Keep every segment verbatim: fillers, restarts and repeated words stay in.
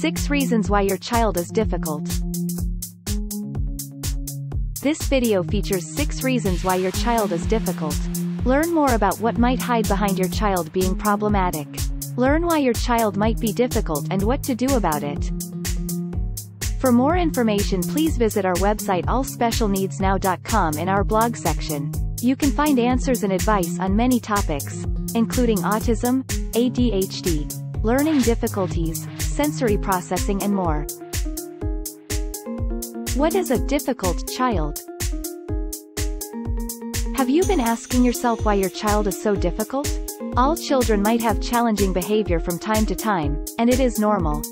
six Reasons Why Your Child is Difficult. This video features six reasons why your child is difficult. Learn more about what might hide behind your child being problematic. Learn why your child might be difficult and what to do about it. For more information, please visit our website all special needs now dot com in our blog section. You can find answers and advice on many topics, including autism, A D H D, learning difficulties, sensory processing and more. What is a difficult child? Have you been asking yourself why your child is so difficult? All children might have challenging behavior from time to time, and it is normal.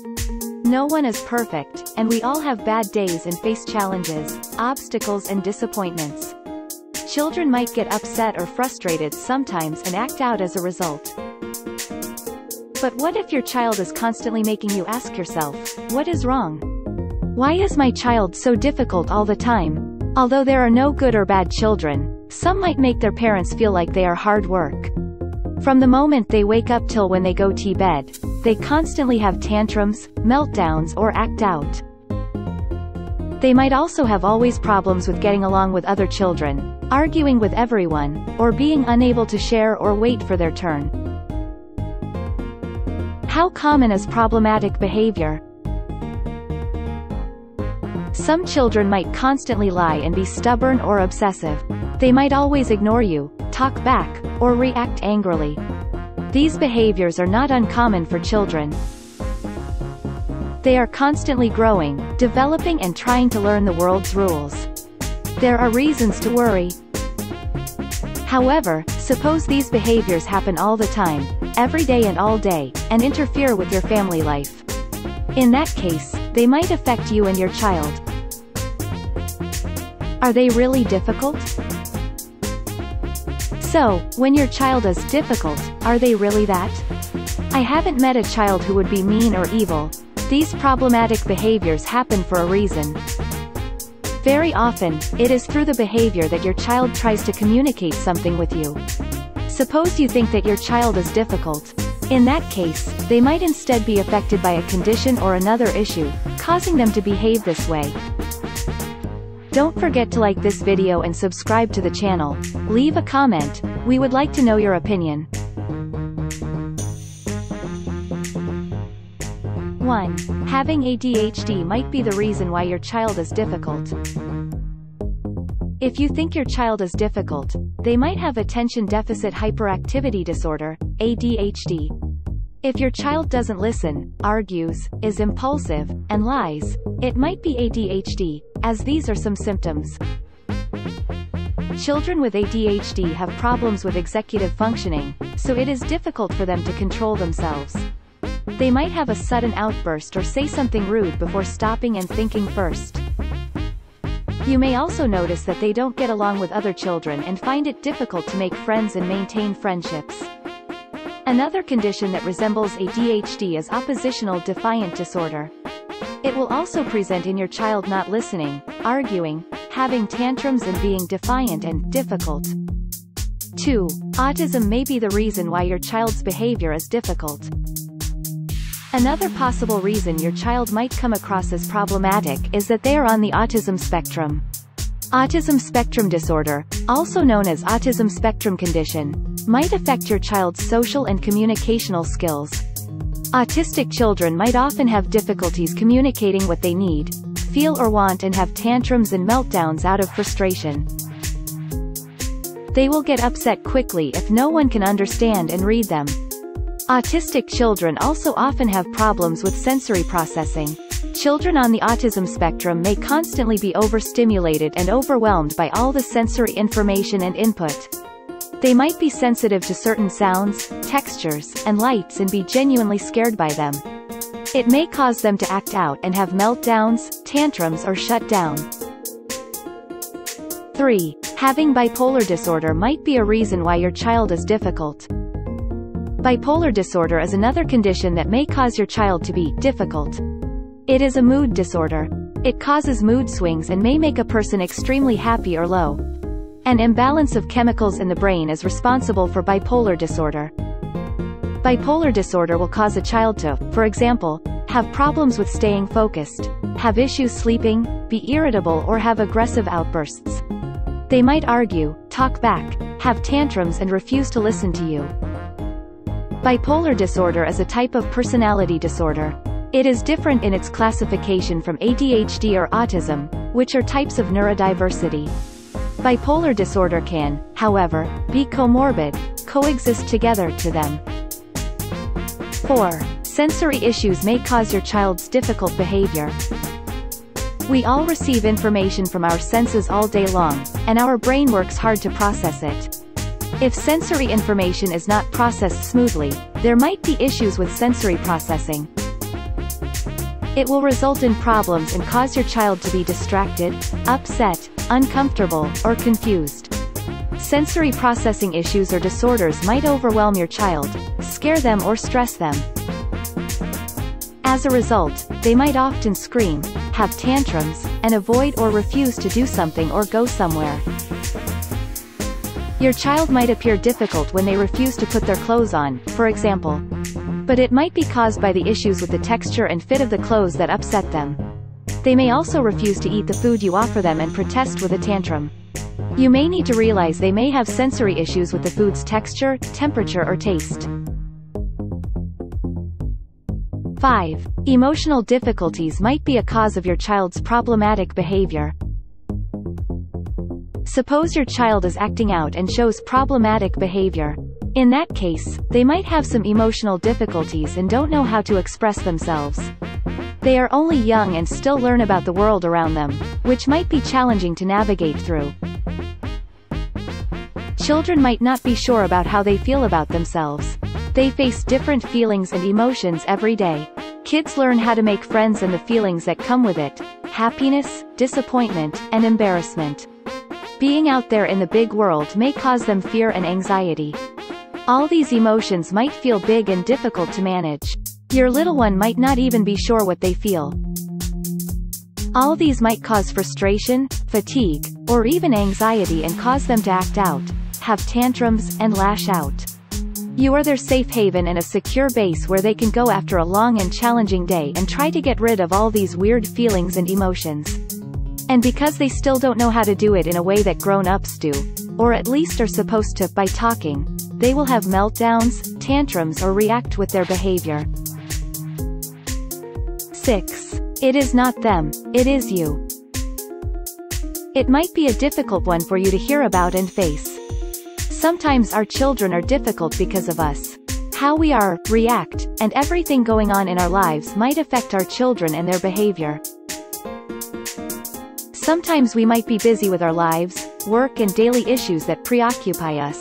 No one is perfect, and we all have bad days and face challenges, obstacles and disappointments. Children might get upset or frustrated sometimes and act out as a result. But what if your child is constantly making you ask yourself, what is wrong? Why is my child so difficult all the time? Although there are no good or bad children, some might make their parents feel like they are hard work. From the moment they wake up till when they go to bed, they constantly have tantrums, meltdowns or act out. They might also have always problems with getting along with other children, arguing with everyone, or being unable to share or wait for their turn. How common is problematic behavior? Some children might constantly lie and be stubborn or obsessive. They might always ignore you, talk back, or react angrily. These behaviors are not uncommon for children. They are constantly growing, developing and trying to learn the world's rules. There are reasons to worry. However, suppose these behaviors happen all the time, every day and all day, and interfere with your family life. In that case, they might affect you and your child. Are they really difficult? So, when your child is difficult, are they really that? I haven't met a child who would be mean or evil. These problematic behaviors happen for a reason. Very often, it is through the behavior that your child tries to communicate something with you. Suppose you think that your child is difficult. In that case, they might instead be affected by a condition or another issue, causing them to behave this way. Don't forget to like this video and subscribe to the channel. Leave a comment, we would like to know your opinion. one. Having A D H D might be the reason why your child is difficult. If you think your child is difficult, they might have Attention Deficit Hyperactivity Disorder, A D H D. If your child doesn't listen, argues, is impulsive, and lies, it might be A D H D, as these are some symptoms. Children with A D H D have problems with executive functioning, so it is difficult for them to control themselves. They might have a sudden outburst or say something rude before stopping and thinking first. You may also notice that they don't get along with other children and find it difficult to make friends and maintain friendships. Another condition that resembles A D H D is Oppositional Defiant Disorder. It will also present in your child not listening, arguing, having tantrums and being defiant and difficult. two. Autism may be the reason why your child's behavior is difficult. Another possible reason your child might come across as problematic is that they are on the autism spectrum. Autism spectrum disorder, also known as autism spectrum condition, might affect your child's social and communicational skills. Autistic children might often have difficulties communicating what they need, feel or want and have tantrums and meltdowns out of frustration. They will get upset quickly if no one can understand and read them. Autistic children also often have problems with sensory processing. Children on the autism spectrum may constantly be overstimulated and overwhelmed by all the sensory information and input. They might be sensitive to certain sounds, textures, and lights and be genuinely scared by them. It may cause them to act out and have meltdowns, tantrums or shut down. three. Having bipolar disorder might be a reason why your child is difficult. Bipolar disorder is another condition that may cause your child to be difficult. It is a mood disorder. It causes mood swings and may make a person extremely happy or low. An imbalance of chemicals in the brain is responsible for bipolar disorder. Bipolar disorder will cause a child to, for example, have problems with staying focused, have issues sleeping, be irritable or have aggressive outbursts. They might argue, talk back, have tantrums and refuse to listen to you. Bipolar disorder is a type of personality disorder. It is different in its classification from A D H D or autism, which are types of neurodiversity. Bipolar disorder can, however, be comorbid, coexist together to them. four. Sensory issues may cause your child's difficult behavior. We all receive information from our senses all day long, and our brain works hard to process it. If sensory information is not processed smoothly, there might be issues with sensory processing. It will result in problems and cause your child to be distracted, upset, uncomfortable, or confused. Sensory processing issues or disorders might overwhelm your child, scare them or stress them. As a result, they might often scream, have tantrums, and avoid or refuse to do something or go somewhere. Your child might appear difficult when they refuse to put their clothes on, for example. But it might be caused by the issues with the texture and fit of the clothes that upset them. They may also refuse to eat the food you offer them and protest with a tantrum. You may need to realize they may have sensory issues with the food's texture, temperature or taste. five. Emotional difficulties might be a cause of your child's problematic behavior. Suppose your child is acting out and shows problematic behavior. In that case, they might have some emotional difficulties and don't know how to express themselves. They are only young and still learn about the world around them, which might be challenging to navigate through. Children might not be sure about how they feel about themselves. They face different feelings and emotions every day. Kids learn how to make friends and the feelings that come with it: happiness, disappointment, and embarrassment. Being out there in the big world may cause them fear and anxiety. All these emotions might feel big and difficult to manage. Your little one might not even be sure what they feel. All these might cause frustration, fatigue, or even anxiety and cause them to act out, have tantrums, and lash out. You are their safe haven and a secure base where they can go after a long and challenging day and try to get rid of all these weird feelings and emotions. And because they still don't know how to do it in a way that grown-ups do, or at least are supposed to, by talking, they will have meltdowns, tantrums or react with their behavior. six. It is not them, it is you. It might be a difficult one for you to hear about and face. Sometimes our children are difficult because of us. How we are, react, and everything going on in our lives might affect our children and their behavior. Sometimes we might be busy with our lives, work and daily issues that preoccupy us.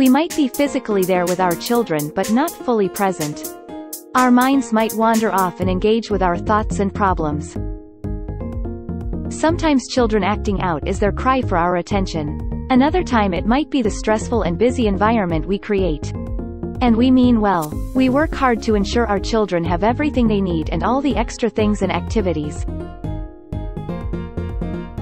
We might be physically there with our children but not fully present. Our minds might wander off and engage with our thoughts and problems. Sometimes children acting out is their cry for our attention. Another time it might be the stressful and busy environment we create. And we mean well. We work hard to ensure our children have everything they need and all the extra things and activities.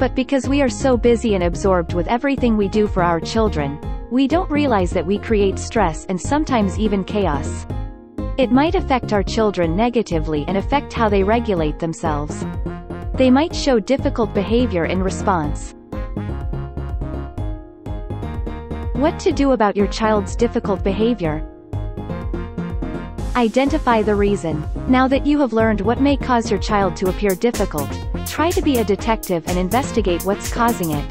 But because we are so busy and absorbed with everything we do for our children, we don't realize that we create stress and sometimes even chaos. It might affect our children negatively and affect how they regulate themselves. They might show difficult behavior in response. What to do about your child's difficult behavior? Identify the reason. Now that you have learned what may cause your child to appear difficult, try to be a detective and investigate what's causing it.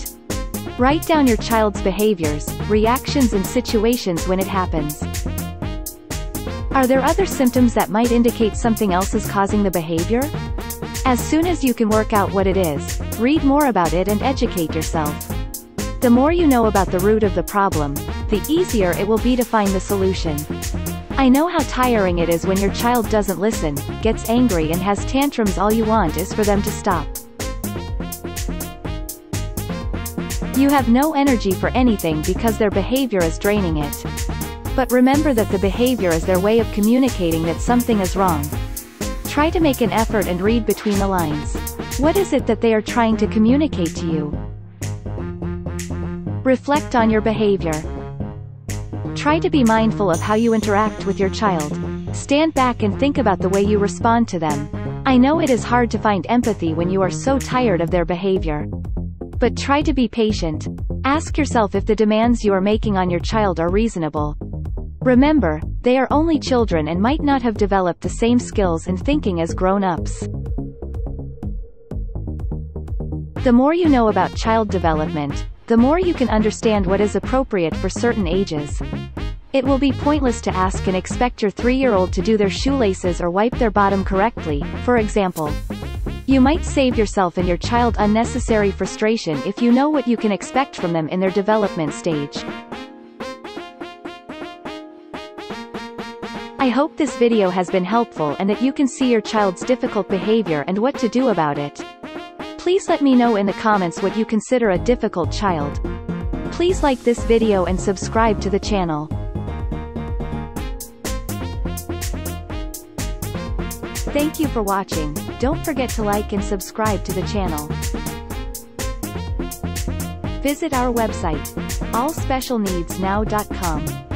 Write down your child's behaviors, reactions and situations when it happens. Are there other symptoms that might indicate something else is causing the behavior? As soon as you can work out what it is, read more about it and educate yourself. The more you know about the root of the problem, the easier it will be to find the solution. I know how tiring it is when your child doesn't listen, gets angry and has tantrums. All you want is for them to stop. You have no energy for anything because their behavior is draining it. But remember that the behavior is their way of communicating that something is wrong. Try to make an effort and read between the lines. What is it that they are trying to communicate to you? Reflect on your behavior. Try to be mindful of how you interact with your child. Stand back and think about the way you respond to them. I know it is hard to find empathy when you are so tired of their behavior. But try to be patient. Ask yourself if the demands you are making on your child are reasonable. Remember, they are only children and might not have developed the same skills and thinking as grown-ups. The more you know about child development, the more you can understand what is appropriate for certain ages. It will be pointless to ask and expect your three-year-old to do their shoelaces or wipe their bottom correctly, for example. You might save yourself and your child unnecessary frustration if you know what you can expect from them in their development stage. I hope this video has been helpful and that you can see your child's difficult behavior and what to do about it. Please let me know in the comments what you consider a difficult child. Please like this video and subscribe to the channel. Thank you for watching. Don't forget to like and subscribe to the channel. Visit our website, all special needs now dot com.